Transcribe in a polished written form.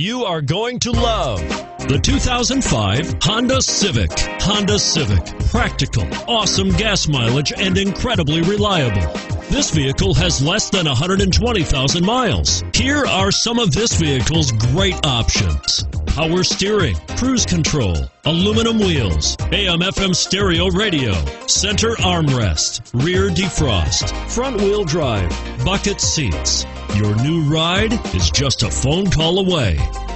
You are going to love the 2005 Honda Civic. Honda Civic. Practical, awesome gas mileage, and incredibly reliable. This vehicle has less than 120,000 miles. Here are some of this vehicle's great options: power steering, cruise control, aluminum wheels, AM/FM stereo radio, center armrest, rear defrost, front wheel drive, bucket seats. Your new ride is just a phone call away.